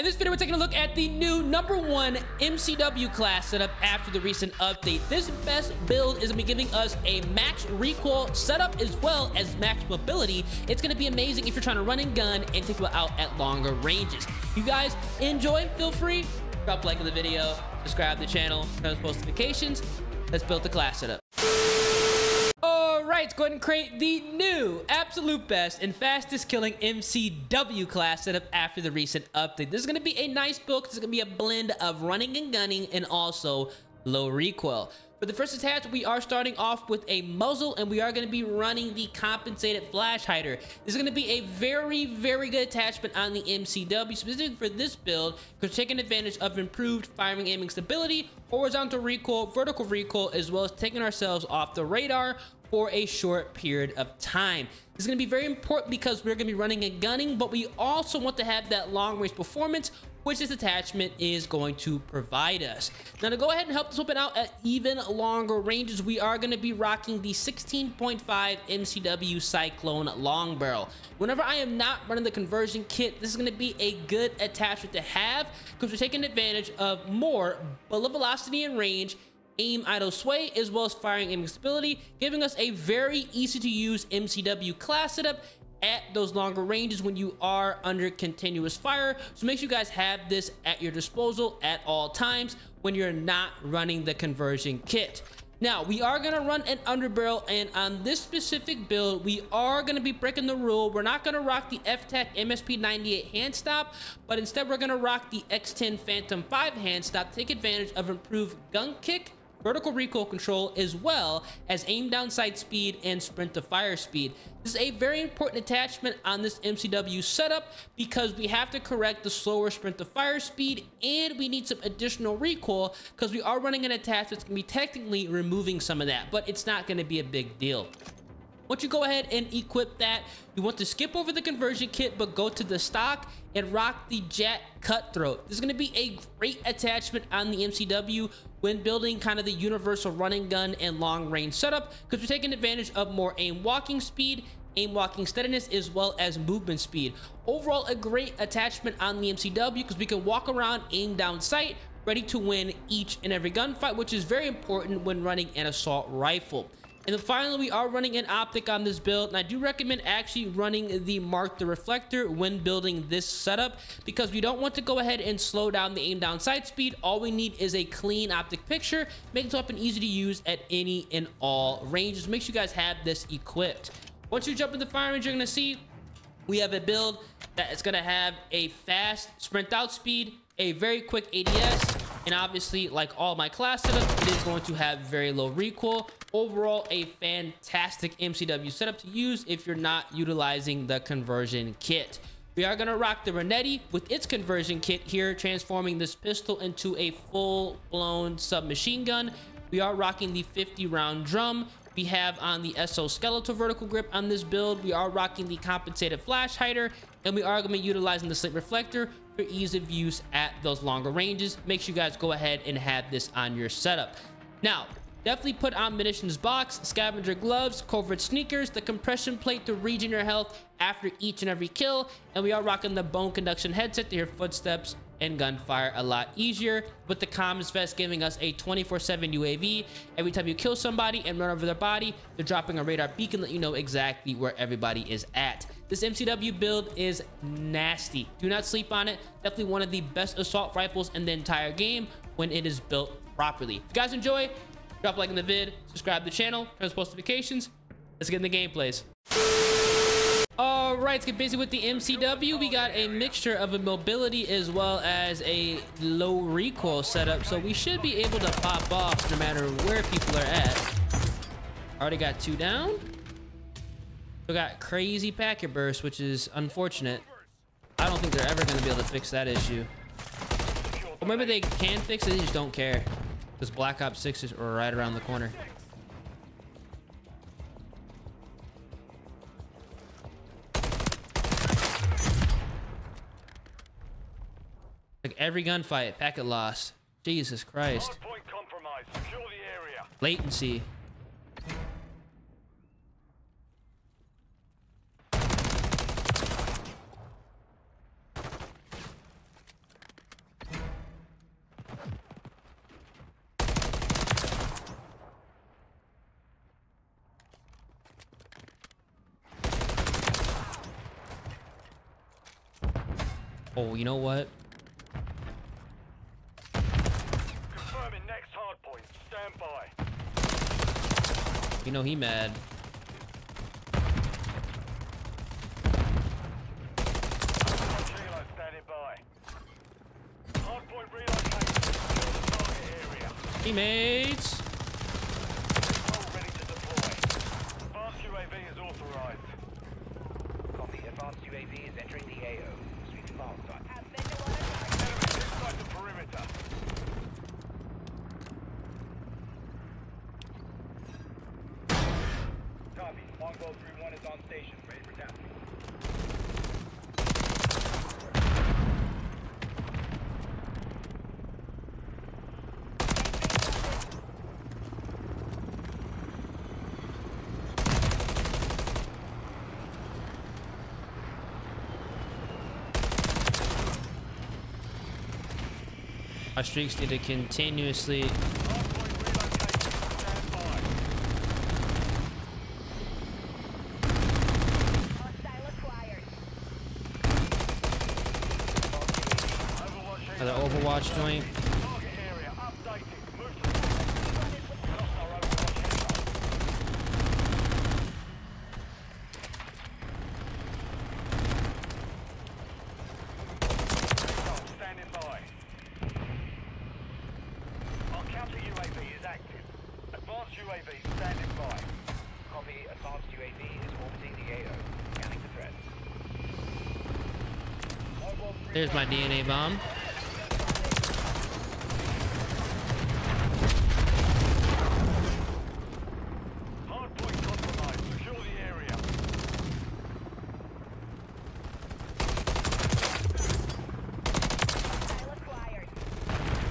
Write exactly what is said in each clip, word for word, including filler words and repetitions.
In this video, we're taking a look at the new number one M C W class setup after the recent update. This best build is going to be giving us a max recoil setup as well as max mobility. It's going to be amazing if you're trying to run and gun and take people out at longer ranges. You guys enjoy, feel free, drop a like on the video, subscribe to the channel, turn on post notifications. Let's build the class setup. Alright, let's go ahead and create the new absolute best and fastest killing M C W class setup after the recent update. This is going to be a nice build. It's going to be a blend of running and gunning and also low recoil. For the first attach, we are starting off with a muzzle, and we are going to be running the compensated flash hider. This is going to be a very, very good attachment on the M C W, specifically for this build, because taking advantage of improved firing aiming stability, horizontal recoil, vertical recoil, as well as taking ourselves off the radar for a short period of time. This is going to be very important because we're going to be running and gunning, but we also want to have that long-range performance, which this attachment is going to provide us. Now, to go ahead and help this weapon out at even longer ranges, we are going to be rocking the sixteen point five M C W Cyclone Long Barrel. Whenever I am not running the conversion kit, this is going to be a good attachment to have because we're taking advantage of more bullet velocity and range, aim idle sway, as well as firing aiming stability, giving us a very easy to use M C W class setup at those longer ranges when you are under continuous fire. So make sure you guys have this at your disposal at all times when you're not running the conversion kit. Now, we are gonna run an underbarrel, and on this specific build, we are gonna be breaking the rule. We're not gonna rock the F TEC M S P ninety-eight hand stop, but instead we're gonna rock the X ten Phantom five hand stop, take advantage of improved gun kick, vertical recoil control, as well as aim down sight speed and sprint to fire speed. This is a very important attachment on this M C W setup because we have to correct the slower sprint to fire speed, and we need some additional recoil because we are running an attachment that's going to be technically removing some of that, but it's not going to be a big deal. Once you go ahead and equip that, you want to skip over the conversion kit, but go to the stock and rock the Jet Cutthroat. This is going to be a great attachment on the M C W when building kind of the universal running gun and long range setup, because we're taking advantage of more aim walking speed, aim walking steadiness, as well as movement speed. Overall, a great attachment on the M C W because we can walk around, aim down sight, ready to win each and every gunfight, which is very important when running an assault rifle. And then finally, we are running an optic on this build, and I do recommend actually running the Mark the Reflector when building this setup because we don't want to go ahead and slow down the aim down sight speed. All we need is a clean optic picture, make this weapon easy to use at any and all ranges. Make sure you guys have this equipped. Once you jump in the fire range, you're going to see we have a build that is going to have a fast sprint out speed, a very quick A D S, and obviously, like all my class setups, it is going to have very low recoil. Overall, a fantastic M C W setup to use if you're not utilizing the conversion kit. We are going to rock the Renetti with its conversion kit here, transforming this pistol into a full-blown submachine gun. We are rocking the fifty round drum. We have on the S O skeletal vertical grip on this build. We are rocking the compensated flash hider, and we are going to be utilizing the slit reflector for ease of use at those longer ranges. Make sure you guys go ahead and have this on your setup. Now, definitely put on Munitions Box, Scavenger Gloves, Covert Sneakers, the Compression Plate to regen your health after each and every kill, and we are rocking the Bone Conduction Headset to hear footsteps and gunfire a lot easier, with the comms vest giving us a twenty-four seven U A V. Every time you kill somebody and run over their body, they're dropping a radar beacon letting you know exactly where everybody is at. This M C W build is nasty. Do not sleep on it. Definitely one of the best assault rifles in the entire game when it is built properly. If you guys enjoy, drop a like in the vid, subscribe to the channel, turn on post notifications. Let's get in the gameplays. All right, let's get busy with the M C W. We got a mixture of a mobility as well as a low recoil setup, so we should be able to pop off no matter where people are at. Already got two down. We got crazy packet burst, which is unfortunate. I don't think they're ever going to be able to fix that issue. Or maybe they can fix it, they just don't care, because Black Ops six is right around the corner. Like every gunfight, packet loss. Jesus Christ. Latency. Oh, you know what? Confirming next hard point. Stand by. You know he mad. Teammates. Our streaks need to continuously. Another Overwatch joint. There's my D N A bomb. Hardpoint compromised. Secure the area.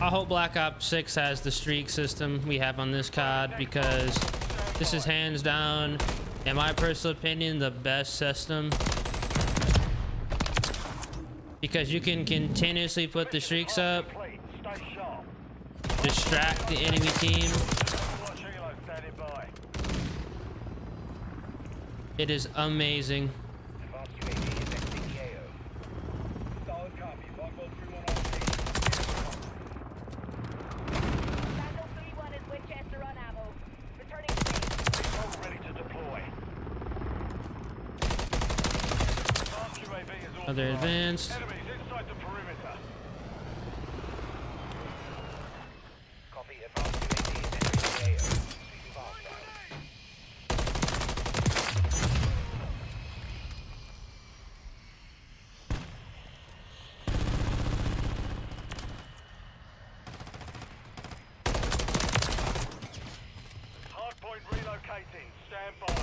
I hope Black Ops six has the streak system we have on this C O D, because this is hands down, in my personal opinion, the best system. Because you can continuously put the streaks up, distract the enemy team. It is amazing. They're advanced. Enemies inside the perimeter. Copy, advanced. Hardpoint relocating. Stand by.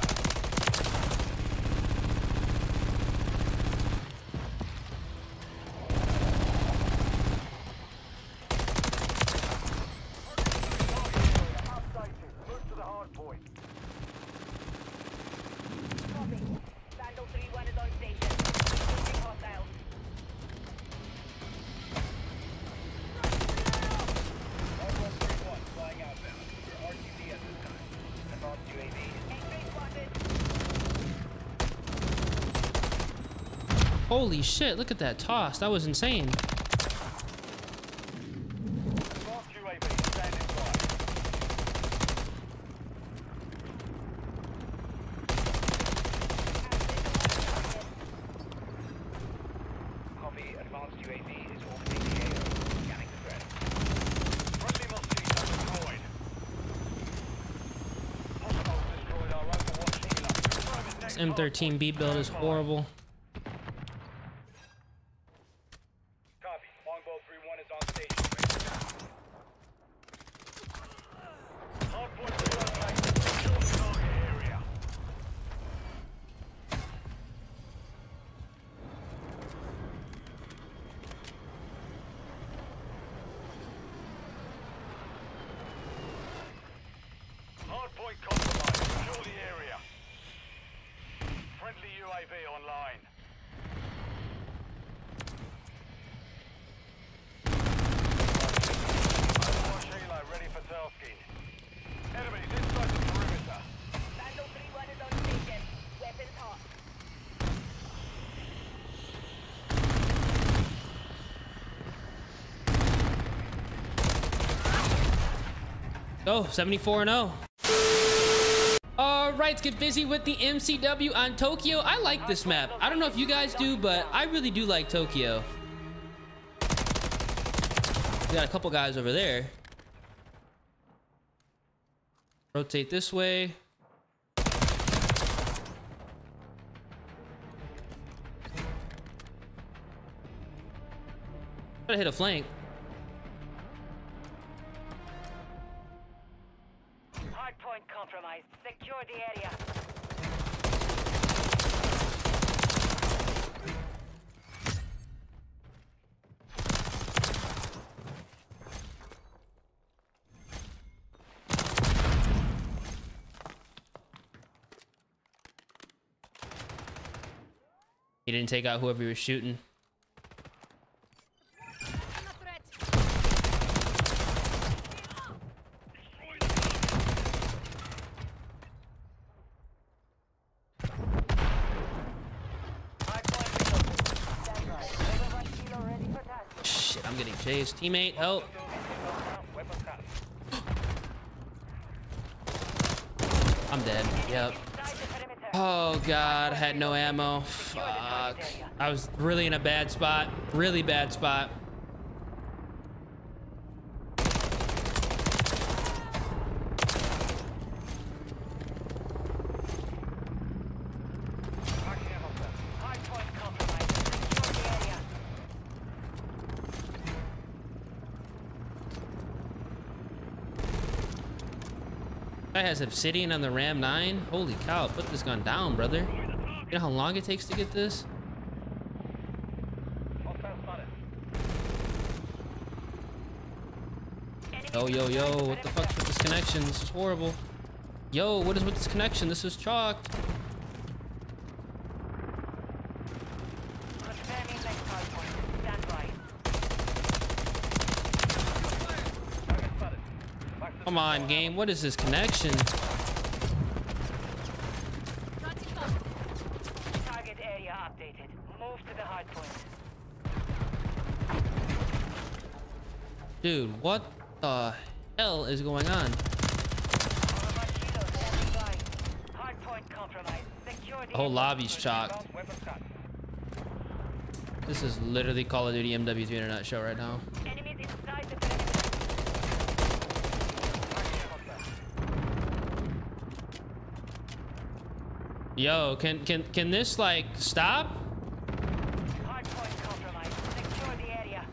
Holy shit, look at that toss. That was insane. This M thirteen B build is horrible. Go, seventy-four and oh. All right, let's get busy with the M C W on Tokyo. I like this map. I don't know if you guys do, but I really do like Tokyo. We got a couple guys over there. Rotate this way. Gotta hit a flank. Hardpoint compromised. Secure the area. He didn't take out whoever he was shooting. His teammate, help. I'm dead. Yep. Oh god, I had no ammo. Fuck. I was really in a bad spot. Really bad spot. Has obsidian on the Ram nine. Holy cow, put this gun down, brother. You know how long it takes to get this? Yo, yo, yo, what the fuck's with this connection? This is horrible. Yo, what is with this connection? This is chalked. Come on, game. What is this connection? Target area updated. Move to the hard point. Dude, what the hell is going on? The whole lobby's chalked. This is literally Call of Duty M W three in a nutshell right now. Yo, can can can this like stop? Hardpoint compromised. Secure the area.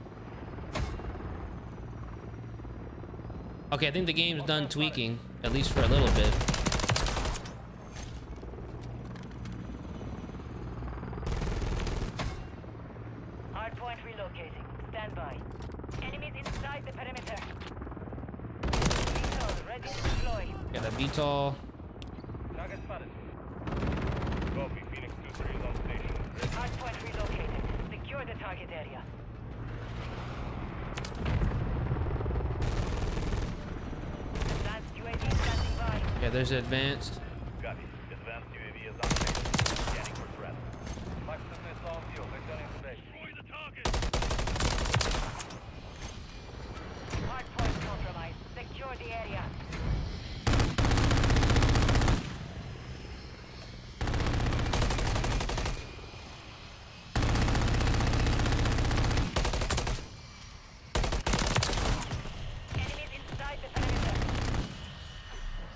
Okay, I think the game's done tweaking, at least for a little bit. Hardpoint relocating. Stand by. Enemies inside the perimeter. V TOL ready to deploy. Got a V TOL. There's advanced.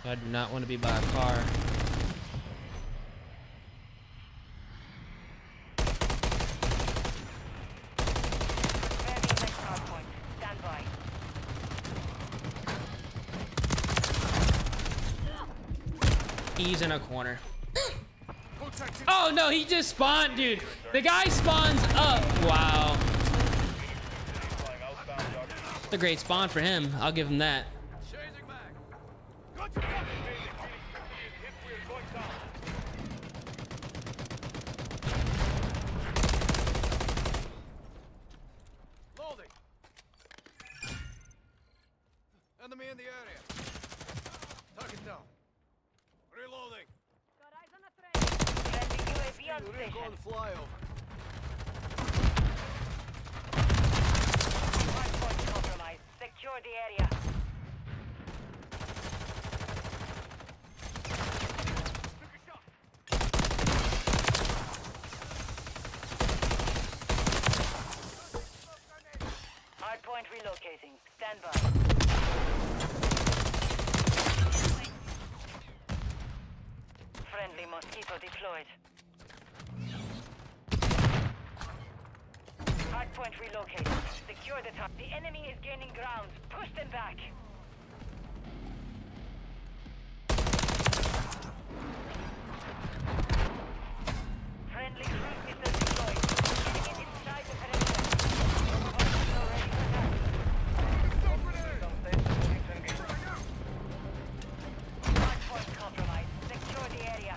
I do not want to be by a car. He's in a corner. Oh no, he just spawned, dude. The guy spawns up. Wow. That's a great spawn for him. I'll give him that. Hardpoint relocating. Stand by. Friendly mosquito deployed. Hardpoint relocated. Secure the top. The enemy is gaining ground. Push them back. Friendly cruise missile deployed. Getting it inside the perimeter. Hostile ready for attack. Hardpoint compromised. Secure the area.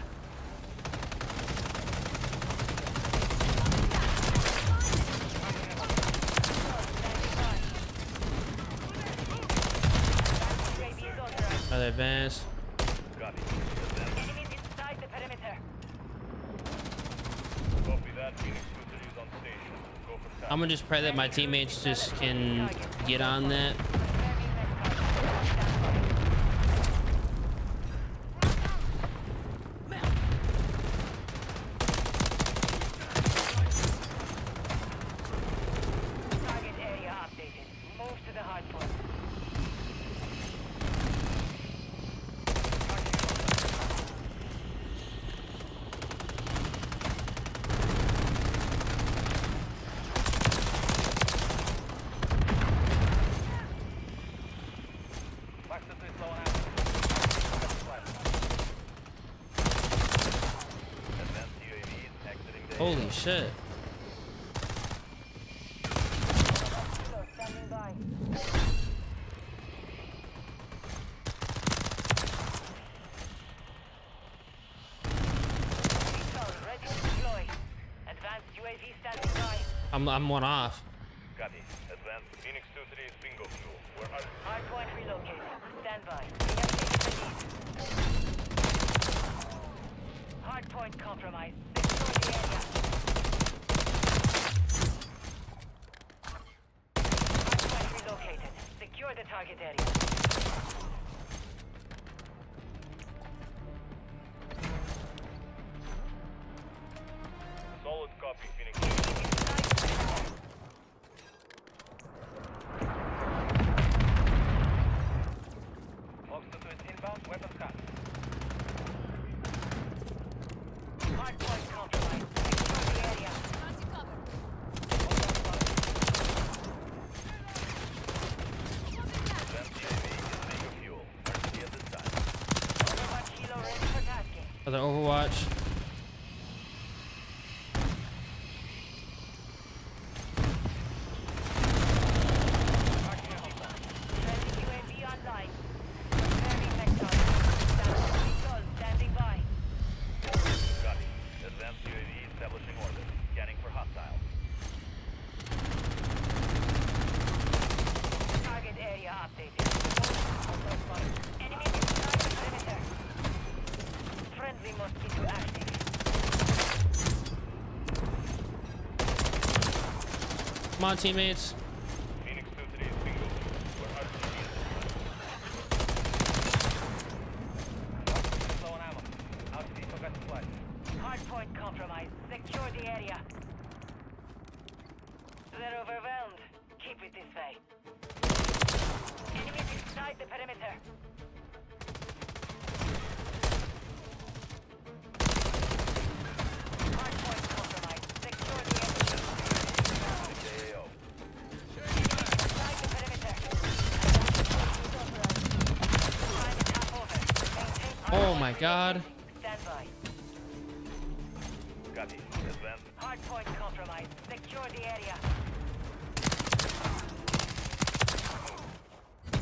I'll advance. Copy. Enemies inside the perimeter. Copy that. Phoenix two is on station. Go for time. I'm gonna just pray that my teammates just can get on that. Holy shit. I'm I'm one off. Copy. Advanced Phoenix two three is bingo fuel. Where are you? Hardpoint relocated. Stand by. We have taken the lead. Hardpoint compromised. Secure the target area. Solid copy, Phoenix. Obstacle is inbound, weapons cut. Hardpoint compromised. Secure the area. Other Overwatch. Standing by. Copy. Advanced U A V establishing orbit. Scanning for hostile. Target area updated. Enemy inside the perimeter. Friendly mosquito active. Come on, teammates. Phoenix two three is bingo. We're hard to see. Hardpoint compromised. Secure the area. They're overwhelmed. Keep it this way. Enemies inside the perimeter. Oh my god. Stand by. Copy. Advance. Hardpoint compromised. Secure the area.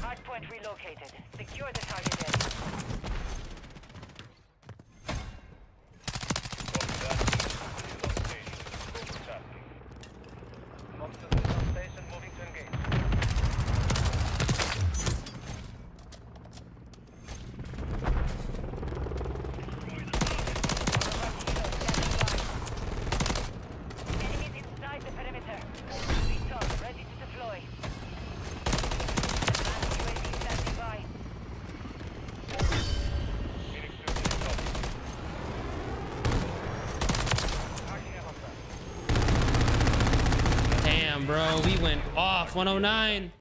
Hardpoint relocated. Secure the target area. Monster station moving to engage. bro. We went off. one oh nine.